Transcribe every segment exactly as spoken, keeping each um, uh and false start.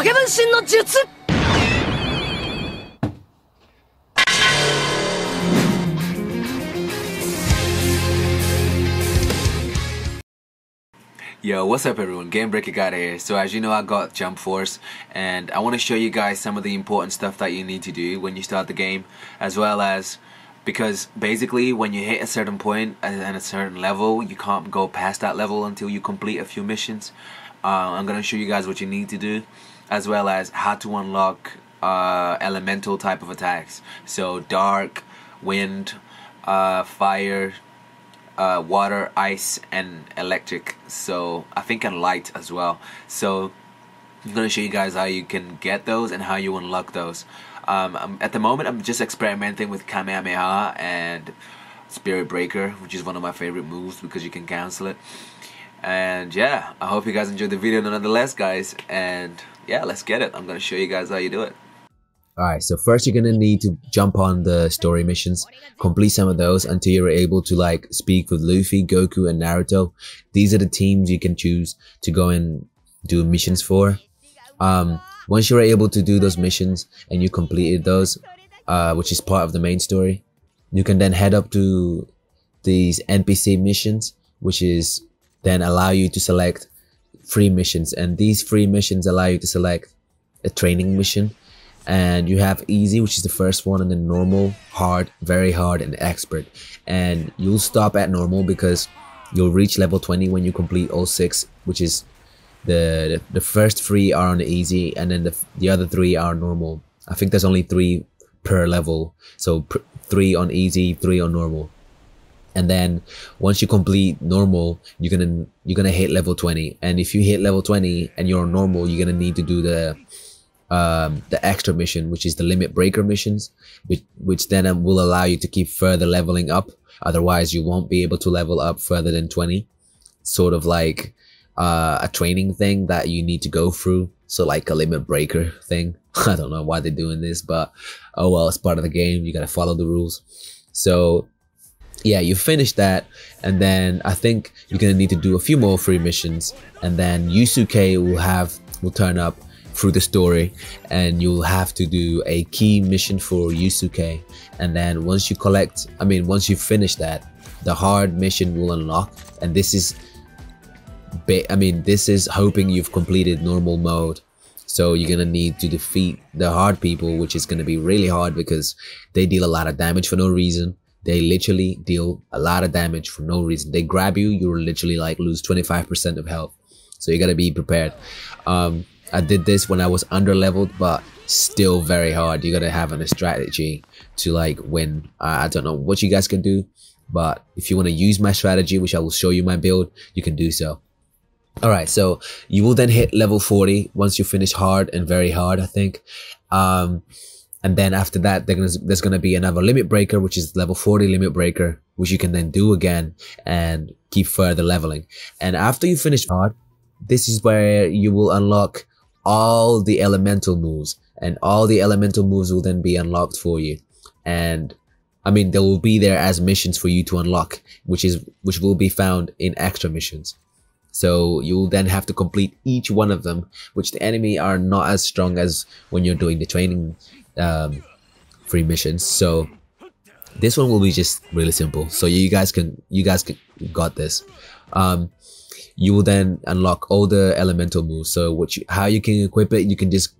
Yo, what's up everyone, Game Breaker Guy here. So as you know, I got Jump Force and I want to show you guys some of the important stuff that you need to do when you start the game, as well as because basically when you hit a certain point and a certain level, you can't go past that level until you complete a few missions. Uh, I'm going to show you guys what you need to do, as well as how to unlock uh, elemental type of attacks. So dark, wind, uh, fire, uh, water, ice and electric. So I think and light as well. So I'm going to show you guys how you can get those and how you unlock those. Um, at the moment, I'm just experimenting with Kamehameha and Spirit Breaker, which is one of my favorite moves because you can cancel it. And yeah, I hope you guys enjoyed the video nonetheless, guys. And yeah, let's get it. I'm going to show you guys how you do it. Alright, so first you're going to need to jump on the story missions, complete some of those until you're able to like speak with Luffy, Goku and Naruto. These are the teams you can choose to go and do missions for. Um... Once you're able to do those missions and you completed those, uh, which is part of the main story, you can then head up to these N P C missions, which is then allow you to select free missions. And these free missions allow you to select a training mission. And you have easy, which is the first one, and then normal, hard, very hard, and expert. And you'll stop at normal because you'll reach level twenty when you complete all six, which is The, the first three are on the easy, and then the, the other three are normal. I think there's only three per level, so pr three on easy, three on normal. And then once you complete normal, you're gonna you're gonna hit level twenty. And if you hit level twenty and you're on normal, you're gonna need to do the um, the extra mission, which is the limit breaker missions, which which then will allow you to keep further leveling up. Otherwise, you won't be able to level up further than twenty. Sort of like Uh, a training thing that you need to go through, so like a limit breaker thing. I don't know why they're doing this, but oh well, it's part of the game, you gotta follow the rules. So yeah, you finish that, and then I think you're gonna need to do a few more free missions, and then Yusuke will have will turn up through the story, and you'll have to do a key mission for Yusuke. And then once you collect I mean once you finish that, the hard mission will unlock, and this is I mean, this is hoping you've completed normal mode. So you're gonna need to defeat the hard people, which is gonna be really hard because they deal a lot of damage for no reason. They literally deal a lot of damage for no reason. They grab you, you're literally like lose twenty-five percent of health. So you gotta be prepared. Um, I did this when I was under leveled, but still very hard. You gotta have a strategy to like win. Uh, I don't know what you guys can do, but if you wanna use my strategy, which I will show you my build, you can do so. Alright, so you will then hit level forty once you finish hard and very hard, I think. Um, and then after that, they're gonna, there's going to be another limit breaker, which is level forty limit breaker, which you can then do again and keep further leveling. And after you finish hard, this is where you will unlock all the elemental moves. And all the elemental moves will then be unlocked for you. And I mean, they will be there as missions for you to unlock, which is which will be found in extra missions. So you'll then have to complete each one of them, which the enemy are not as strong as when you're doing the training um, free missions. So this one will be just really simple. So you guys can, you guys can, got this. Um, you will then unlock all the elemental moves. So what you, how you can equip it, you can just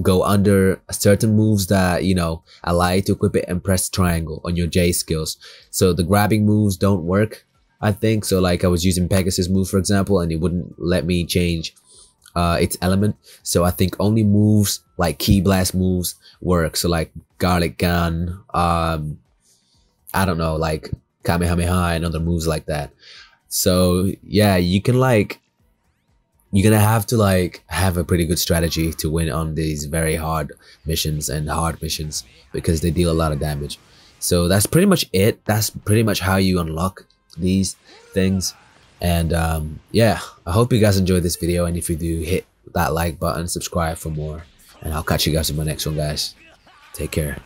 go under certain moves that, you know, allow you to equip it and press triangle on your J skills. So the grabbing moves don't work, I think. So like I was using Pegasus move, for example, and it wouldn't let me change uh, its element. So I think only moves like key blast moves work. So like garlic gun, um, I don't know, like Kamehameha and other moves like that. So yeah, you can like, you're gonna have to like have a pretty good strategy to win on these very hard missions and hard missions because they deal a lot of damage. So that's pretty much it. That's pretty much how you unlock these things. And um yeah, I hope you guys enjoyed this video, and if you do, hit that like button, subscribe for more, and I'll catch you guys in my next one, guys. Take care.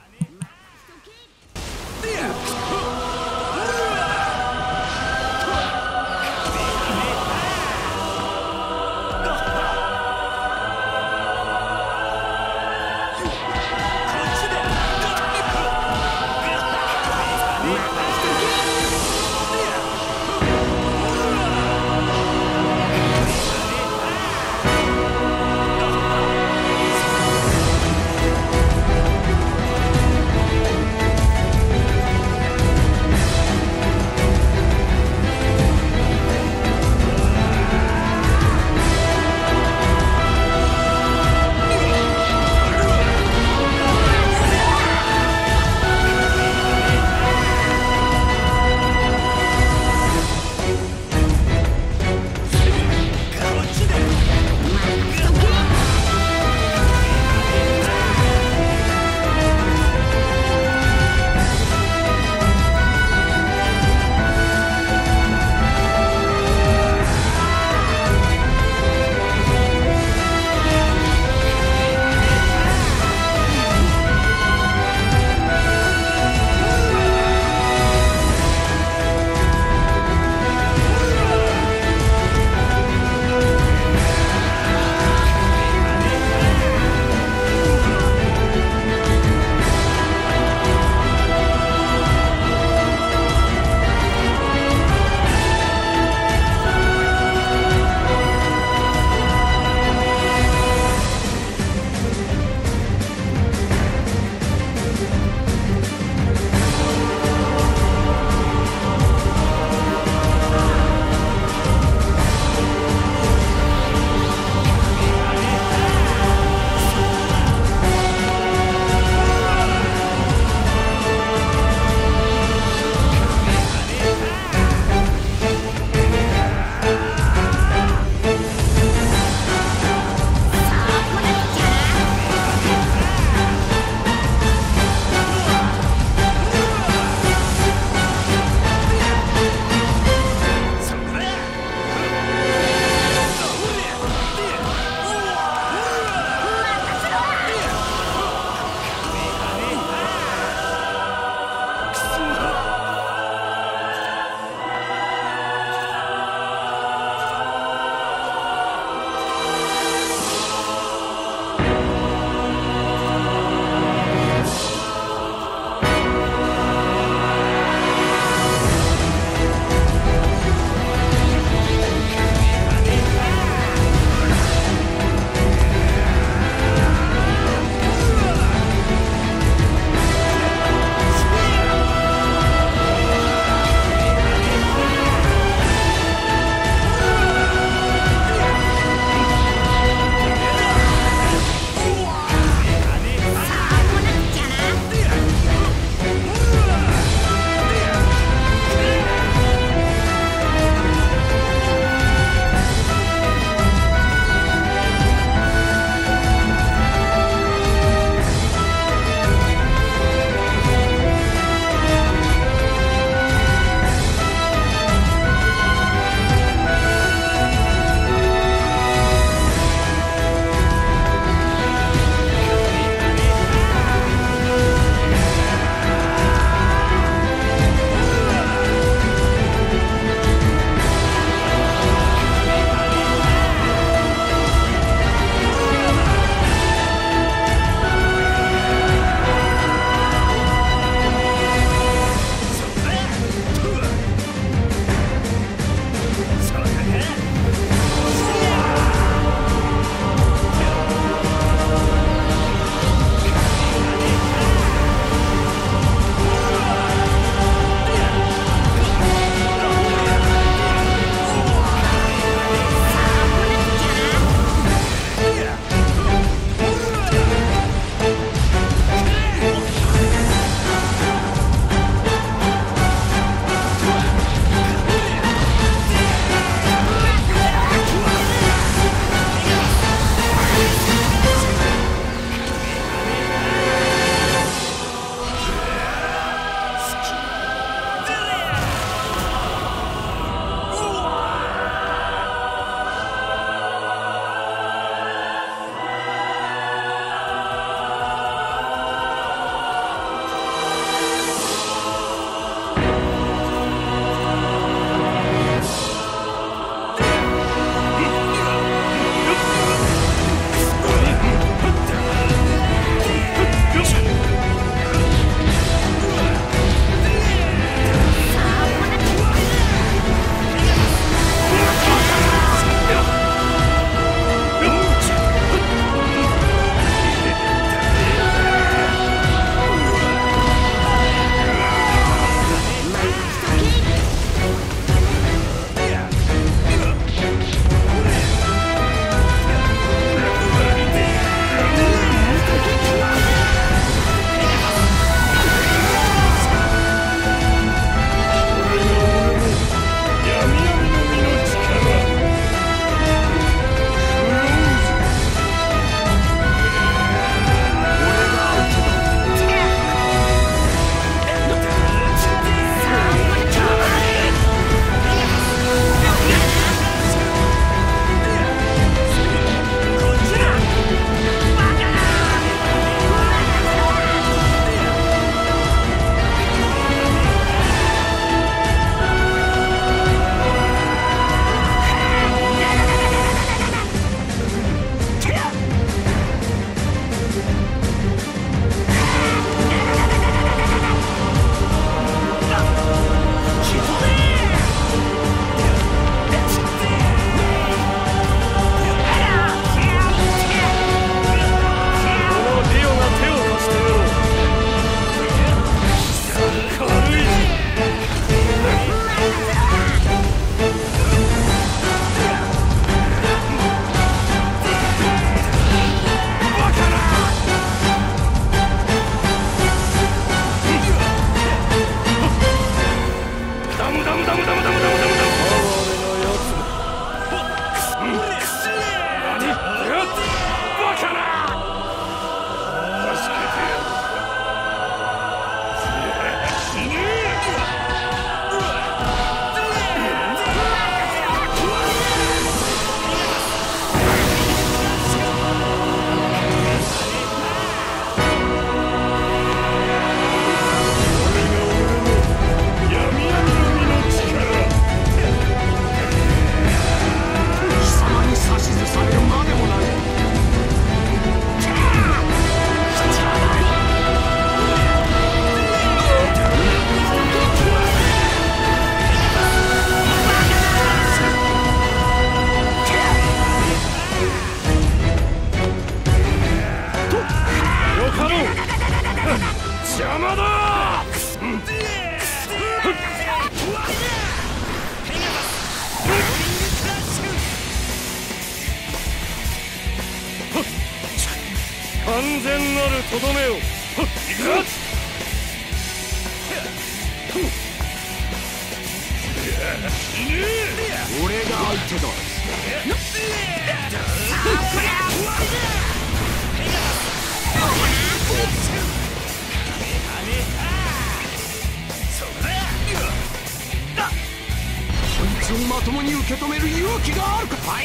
ファ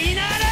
イナル